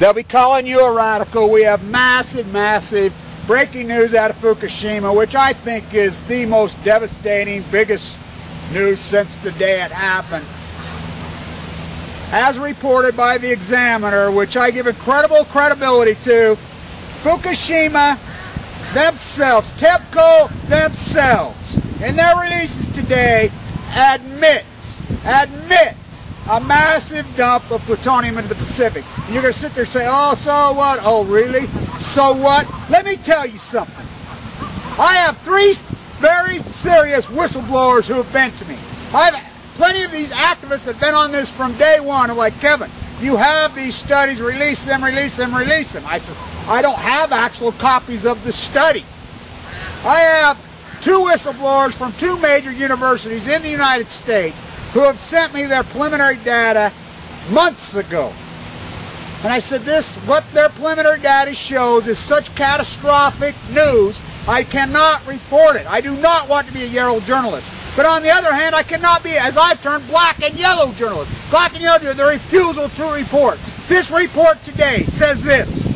They'll be calling you a radical. We have massive, massive breaking news out of Fukushima, which I think is the most devastating, biggest news since the day it happened. As reported by The Examiner, which I give incredible credibility to, Fukushima themselves, TEPCO themselves, in their releases today, admit a massive dump of plutonium into the Pacific. And you're going to sit there and say, oh, so what? Oh, really? So what? Let me tell you something. I have three very serious whistleblowers who have been to me. I've plenty of these activists that have been on this from day one. I'm like, Kevin, you have these studies, release them, release them, release them. I said, I don't have actual copies of the study. I have two whistleblowers from two major universities in the United States who have sent me their preliminary data months ago. And I said, this, what their preliminary data shows is such catastrophic news, I cannot report it. I do not want to be a yellow journalist. But on the other hand, I cannot be, as I've turned, black and yellow journalist. Black and yellow journalist, the refusal to report. This report today says this,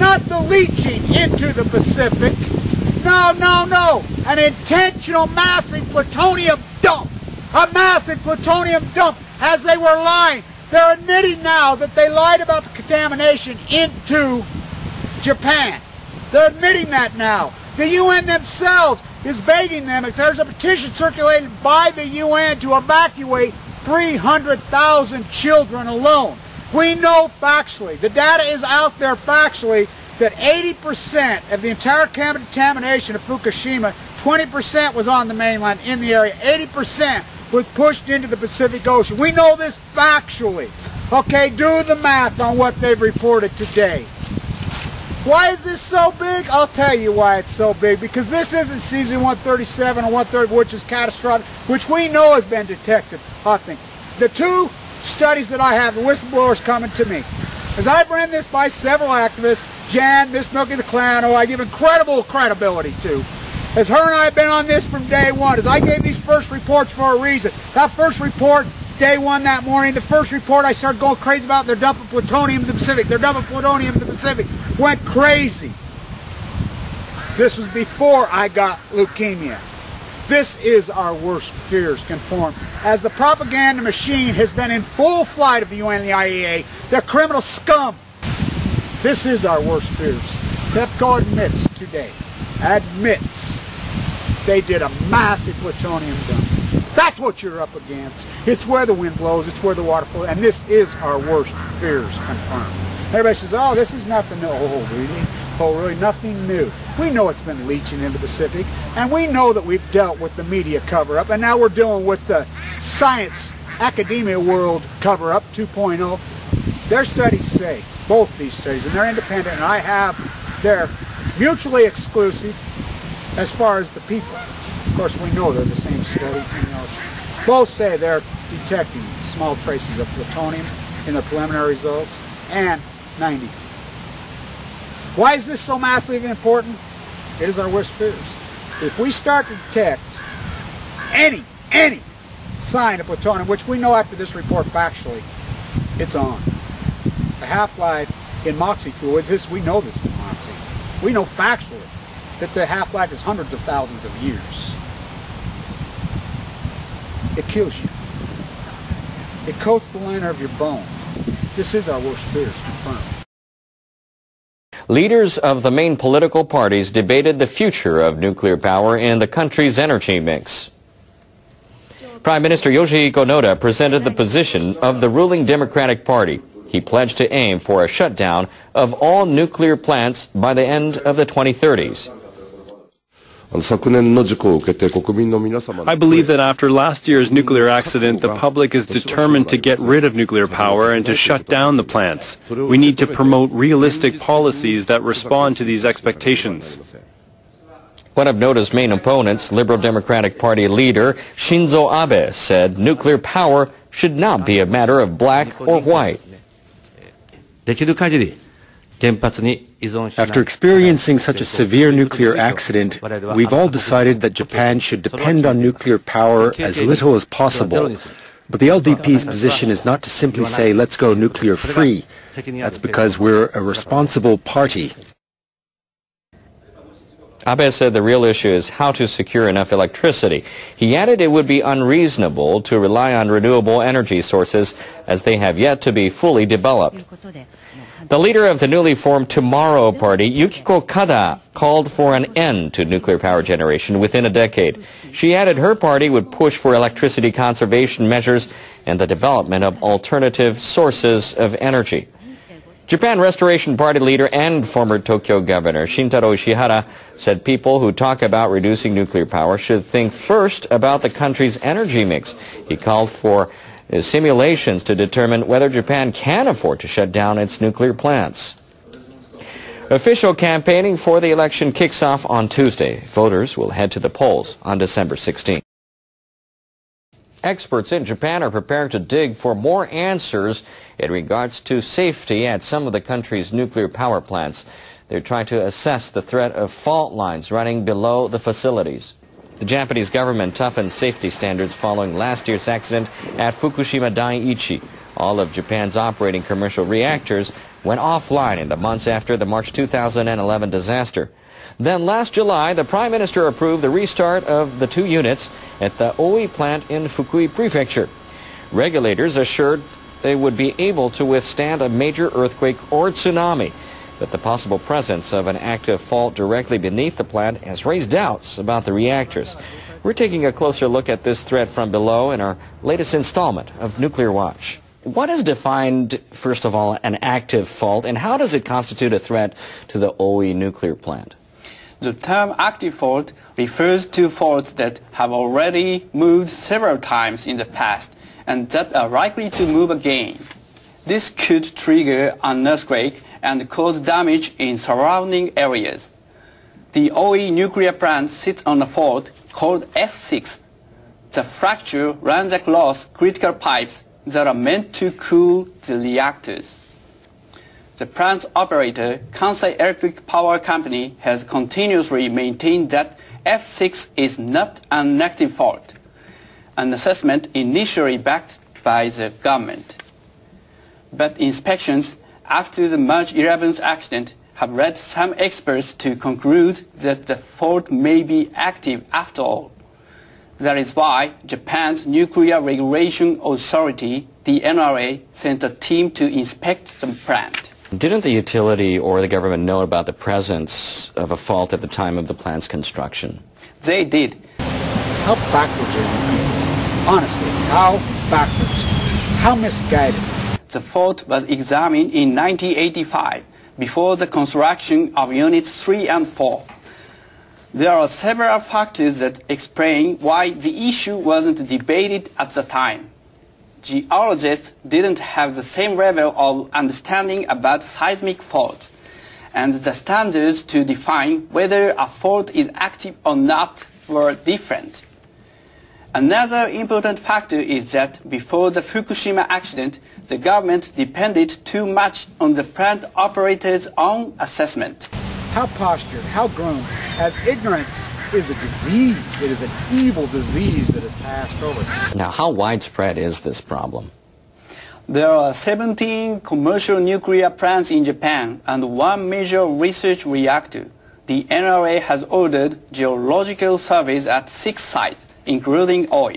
not the leaching into the Pacific, no, no, no, an intentional massive plutonium dump. A massive plutonium dump, as they were lying. They're admitting now that they lied about the contamination into Japan. They're admitting that now. The UN themselves is begging them, if there's a petition circulated by the UN to evacuate 300,000 children alone. We know factually, the data is out there factually, that 80% of the entire contamination of Fukushima, 20% was on the mainland in the area, 80% was pushed into the Pacific Ocean. We know this factually. Okay, do the math on what they've reported today. Why is this so big? I'll tell you why it's so big, because this isn't season 137 or 130, which is catastrophic, which we know has been detected. I think the two studies that I have, the whistleblowers coming to me, as I've ran this by several activists, Jan, MsMilkytheclown, who I give incredible credibility to, as her and I have been on this from day one, as I gave these first reports for a reason. That first report, day one that morning, the first report I started going crazy about, their dump of plutonium in the Pacific, their dump of plutonium in the Pacific, went crazy. This was before I got leukemia. This is our worst fears confirmed. As the propaganda machine has been in full flight of the UN and the IAEA, they're criminal scum. This is our worst fears. TEPCO admits today, they did a massive plutonium dump. That's what you're up against. It's where the wind blows, it's where the water flows, and this is our worst fears confirmed. Everybody says, oh, this is nothing new. Oh, really? Oh, really? Nothing new. We know it's been leaching into the Pacific, and we know that we've dealt with the media cover-up, and now we're dealing with the science, academia world cover-up 2.0. Their studies say, both these studies, and they're independent, and I have, they're mutually exclusive as far as the people. Of course, we know they're the same study. You know, both say they're detecting small traces of plutonium in the preliminary results, and 90. Why is this so massively important? It is our worst fears. If we start to detect any sign of plutonium, which we know after this report factually, it's on. The half-life in MOXIE fuel is this, we know this is MOXIE. We know factually that the half-life is hundreds of thousands of years. It kills you. It coats the liner of your bone. This is our worst fears confirmed. Leaders of the main political parties debated the future of nuclear power in the country's energy mix. Prime Minister Yoshihiko Noda presented the position of the ruling Democratic Party. He pledged to aim for a shutdown of all nuclear plants by the end of the 2030s. I believe that after last year's nuclear accident, the public is determined to get rid of nuclear power and to shut down the plants. We need to promote realistic policies that respond to these expectations. One of Noda's main opponents, Liberal Democratic Party leader Shinzo Abe, said nuclear power should not be a matter of black or white. After experiencing such a severe nuclear accident, we've all decided that Japan should depend on nuclear power as little as possible. But the LDP's position is not to simply say, let's go nuclear-free. That's because we're a responsible party. Abe said the real issue is how to secure enough electricity. He added it would be unreasonable to rely on renewable energy sources as they have yet to be fully developed. The leader of the newly formed Tomorrow Party, Yukiko Kada, called for an end to nuclear power generation within a decade. She added her party would push for electricity conservation measures and the development of alternative sources of energy. Japan Restoration Party leader and former Tokyo governor Shintaro Ishihara said people who talk about reducing nuclear power should think first about the country's energy mix. He called for simulations to determine whether Japan can afford to shut down its nuclear plants. Official campaigning for the election kicks off on Tuesday. Voters will head to the polls on December 16. Experts in Japan are preparing to dig for more answers in regards to safety at some of the country's nuclear power plants. They're trying to assess the threat of fault lines running below the facilities. The Japanese government toughened safety standards following last year's accident at Fukushima Daiichi. All of Japan's operating commercial reactors went offline in the months after the March 2011 disaster. Then last July, the Prime Minister approved the restart of the two units at the Oi plant in Fukui Prefecture. Regulators assured they would be able to withstand a major earthquake or tsunami. But the possible presence of an active fault directly beneath the plant has raised doubts about the reactors. We're taking a closer look at this threat from below in our latest installment of Nuclear Watch. What is defined, first of all, an active fault, and how does it constitute a threat to the Oi nuclear plant? The term active fault refers to faults that have already moved several times in the past and that are likely to move again. This could trigger an earthquake and cause damage in surrounding areas. The Oi nuclear plant sits on a fault called F6. The fracture runs across critical pipes that are meant to cool the reactors. The plant's operator, Kansai Electric Power Company, has continuously maintained that F6 is not an active fault, an assessment initially backed by the government. But inspections after the March 11th accident have led some experts to conclude that the fault may be active after all. That is why Japan's Nuclear Regulation Authority, the NRA, sent a team to inspect the plant. Didn't the utility or the government know about the presence of a fault at the time of the plant's construction? They did. How backwards are you? Honestly, how backwards? How misguided? The fault was examined in 1985, before the construction of Units 3 and 4. There are several factors that explain why the issue wasn't debated at the time. Geologists didn't have the same level of understanding about seismic faults, and the standards to define whether a fault is active or not were different. Another important factor is that before the Fukushima accident, the government depended too much on the plant operator's own assessment. How postured, how grown, as ignorance is a disease. It is an evil disease that is passed over. Now, how widespread is this problem? There are 17 commercial nuclear plants in Japan and one major research reactor. The NRA has ordered geological surveys at 6 sites, including Oi.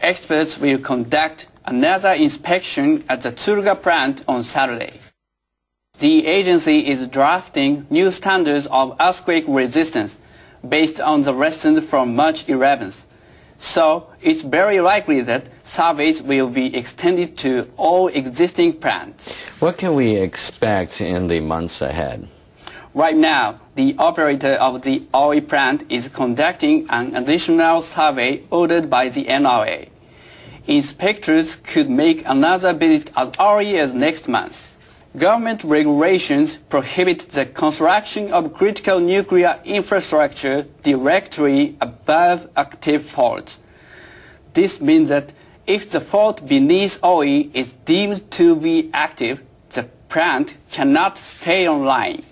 Experts will conduct another inspection at the Tsuruga plant on Saturday. The agency is drafting new standards of earthquake resistance based on the lessons from March 11th. So it's very likely that surveys will be extended to all existing plants. What can we expect in the months ahead? Right now, the operator of the Oi plant is conducting an additional survey ordered by the NRA. Inspectors could make another visit as early as next month. Government regulations prohibit the construction of critical nuclear infrastructure directly above active faults. This means that if the fault beneath Oi is deemed to be active, the plant cannot stay online.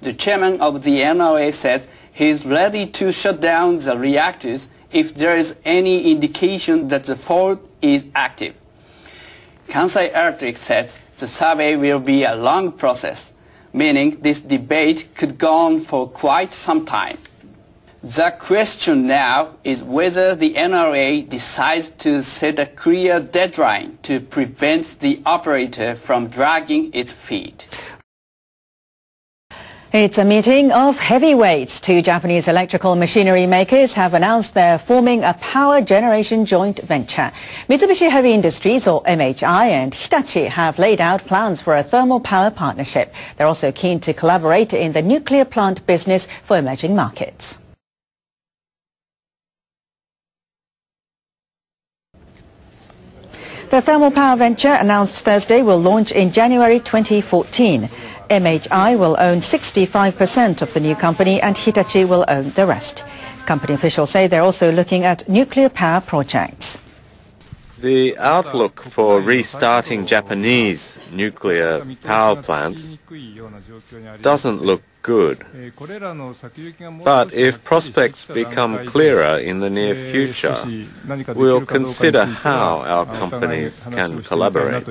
The chairman of the NRA said he is ready to shut down the reactors if there is any indication that the fault is active. Kansai Electric says the survey will be a long process, meaning this debate could go on for quite some time. The question now is whether the NRA decides to set a clear deadline to prevent the operator from dragging its feet. It's a meeting of heavyweights. Two Japanese electrical machinery makers have announced they're forming a power generation joint venture. Mitsubishi Heavy Industries, or MHI, and Hitachi have laid out plans for a thermal power partnership. They're also keen to collaborate in the nuclear plant business for emerging markets. The thermal power venture, announced Thursday, will launch in January 2014. MHI will own 65% of the new company and Hitachi will own the rest. Company officials say they're also looking at nuclear power projects. The outlook for restarting Japanese nuclear power plants doesn't look good. But if prospects become clearer in the near future, we'll consider how our companies can collaborate.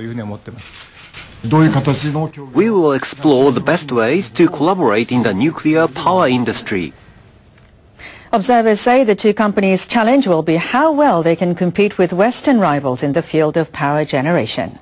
We will explore the best ways to collaborate in the nuclear power industry. Observers say the two companies' challenge will be how well they can compete with Western rivals in the field of power generation.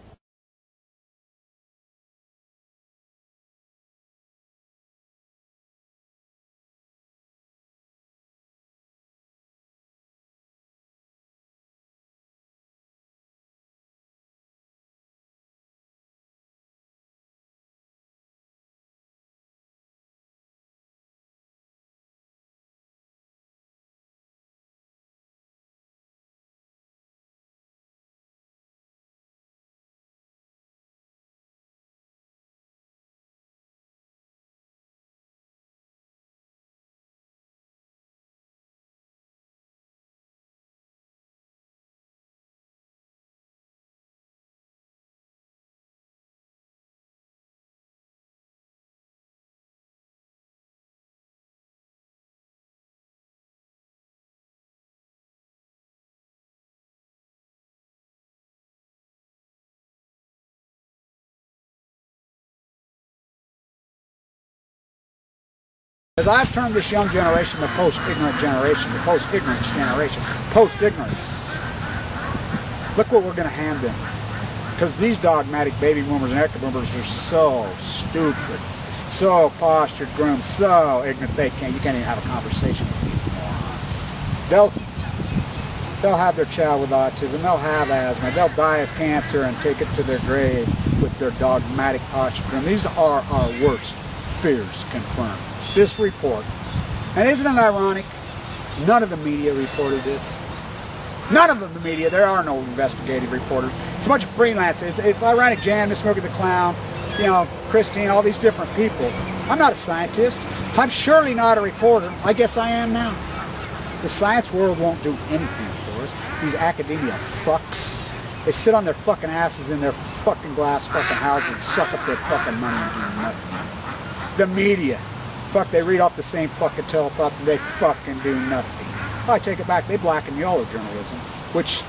As I've termed this young generation, the post-ignorant generation, the post-ignorance generation, post-ignorance. Look what we're going to hand them. Because these dogmatic baby boomers and echo boomers are so stupid, so postured, groomed, so ignorant they can't, you can't even have a conversation with these morons. They'll have their child with autism, they'll have asthma, they'll die of cancer and take it to their grave with their dogmatic postured groom. These are our worst fears confirmed. This report, and isn't it ironic, none of the media reported this. None of the media, there are no investigative reporters. It's a bunch of freelancers. It's ironic, Jan, MsMilkytheclown, you know, Christine, all these different people. I'm not a scientist. I'm surely not a reporter. I guess I am now. The science world won't do anything for us. These academia fucks. They sit on their fucking asses in their fucking glass fucking houses and suck up their fucking money and do nothing. The media. Fuck, they read off the same fucking teleprompter and they fucking do nothing. Oh, I take it back, they black and yellow journalism, which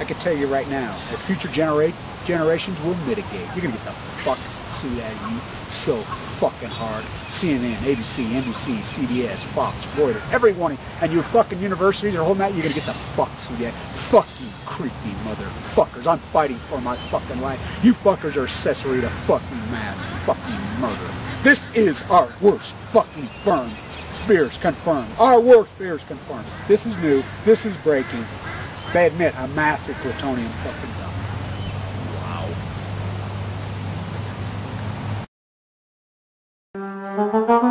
I can tell you right now, the future generations will mitigate. You're gonna get the fuck CIA so fucking hard. CNN, ABC, NBC, CBS, Fox, Reuters, every one of you, and your fucking universities are holding out, you're gonna get the fuck CIA. Fuck you creepy motherfuckers. I'm fighting for my fucking life. You fuckers are accessory to fucking mass fucking murder. This is our worst fucking fears confirmed. Our worst fears confirmed. This is new. This is breaking. They admit a massive plutonium fucking dump. Wow.